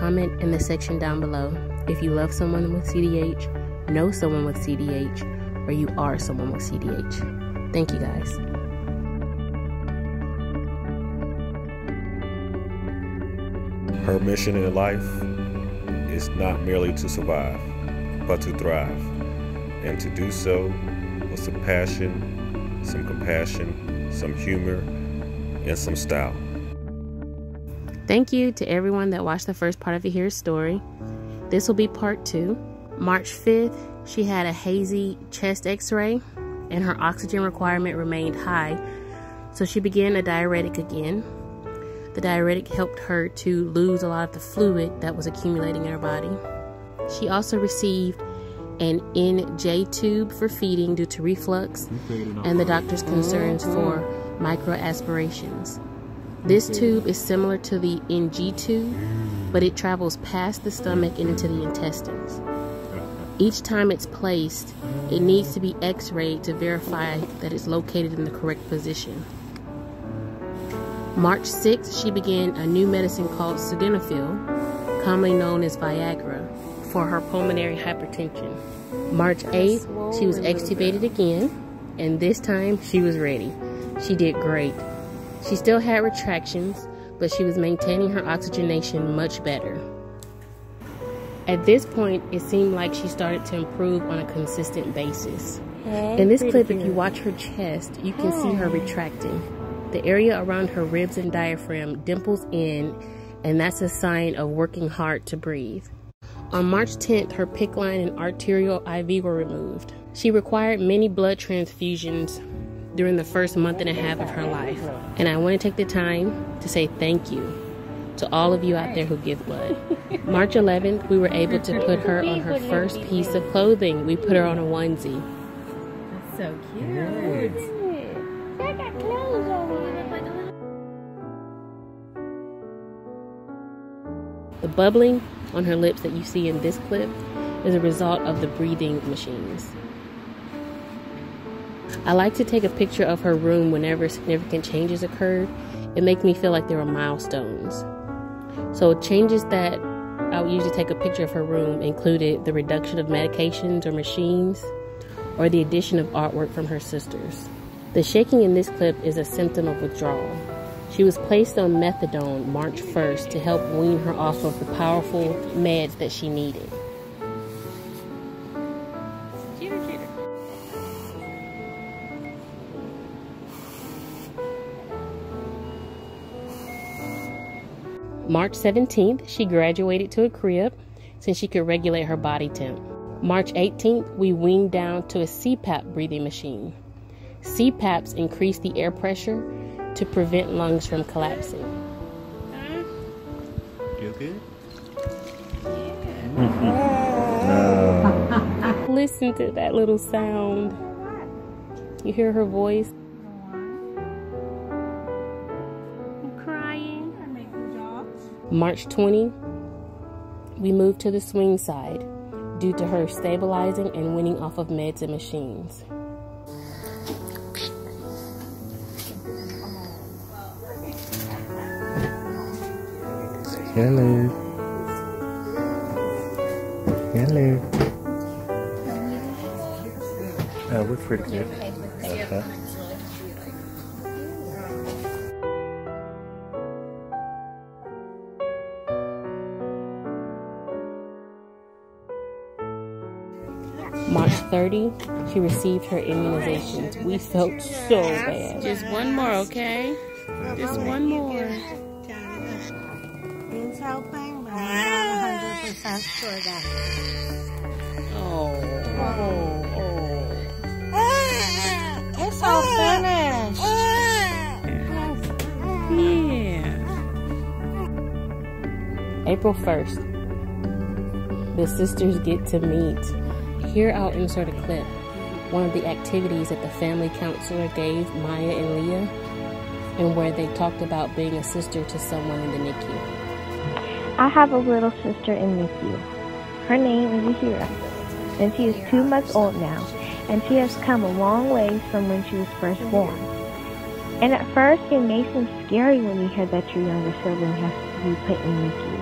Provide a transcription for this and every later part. comment in the section down below if you love someone with CDH, know someone with CDH, or you are someone with CDH. Thank you guys. Her mission in life is not merely to survive, but to thrive, and to do so with some passion, some compassion, some humor, and some style. Thank you to everyone that watched the first part of Jahira's story. This will be part 2. March 5th, she had a hazy chest x-ray, and her oxygen requirement remained high, so she began a diuretic again. The diuretic helped her to lose a lot of the fluid that was accumulating in her body. She also received an NJ tube for feeding due to reflux and the doctor's concerns for microaspirations. This tube is similar to the NG tube, but it travels past the stomach and into the intestines. Each time it's placed, it needs to be x-rayed to verify that it's located in the correct position. March 6th, she began a new medicine called Sildenafil, commonly known as Viagra, for her pulmonary hypertension. March 8th, she was extubated again, and this time she was ready. She did great. She still had retractions, but she was maintaining her oxygenation much better. At this point, it seemed like she started to improve on a consistent basis. In this clip, if you watch her chest, you can see her retracting. The area around her ribs and diaphragm dimples in, and that's a sign of working hard to breathe. On March 10th, her PICC line and arterial IV were removed. She required many blood transfusions during the first month and a half of her life. And I want to take the time to say thank you to all of you out there who give blood. March 11th, we were able to put her on her first piece of clothing. We put her on a onesie. That's so cute. The bubbling on her lips that you see in this clip is a result of the breathing machines. I like to take a picture of her room whenever significant changes occurred. It makes me feel like there are milestones. So changes that I would usually take a picture of her room included the reduction of medications or machines, or the addition of artwork from her sisters. The shaking in this clip is a symptom of withdrawal. She was placed on methadone March 1st to help wean her off of the powerful meds that she needed. Cheater, cheater. March 17th, she graduated to a crib since she could regulate her body temp. March 18th, we weaned down to a CPAP breathing machine. CPAPs increase the air pressure to prevent lungs from collapsing. You okay? Yeah. Listen to that little sound. You hear her voice? I'm crying. I'm making jobs. March 20, we moved to the swing side due to her stabilizing and weaning off of meds and machines. Hello. Hello. Oh, we're pretty good. Okay. March 30, she received her immunizations. We felt so bad. Just one more, okay? Just one more. Helping, but I'm not 100% sure that. Oh. It's all finished. Yeah. April 1st, the sisters get to meet. Here I'll insert a clip. One of the activities that the family counselor gave Maya and Leah, and where they talked about being a sister to someone in the NICU. I have a little sister in NICU. Her name is Jahira, and she is 2 months old now, and she has come a long way from when she was first born. And at first, it may seem scary when you hear that your younger sibling has to be put in NICU.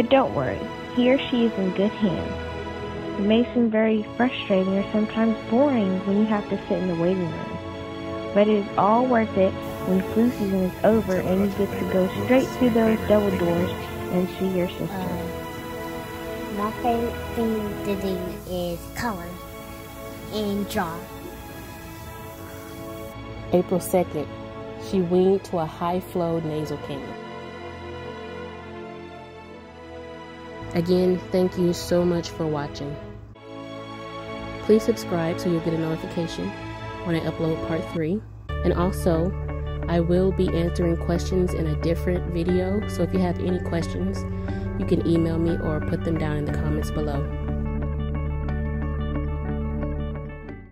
But don't worry, he or she is in good hands. It may seem very frustrating or sometimes boring when you have to sit in the waiting room, but it is all worth it when flu season is over and you get to go straight through those double doors and see your sister. My favorite thing to do is color and draw. April 2nd, she weaned to a high-flow nasal cannula. Again, thank you so much for watching. Please subscribe so you'll get a notification when I upload part 3. And also, I will be answering questions in a different video, so if you have any questions, you can email me or put them down in the comments below.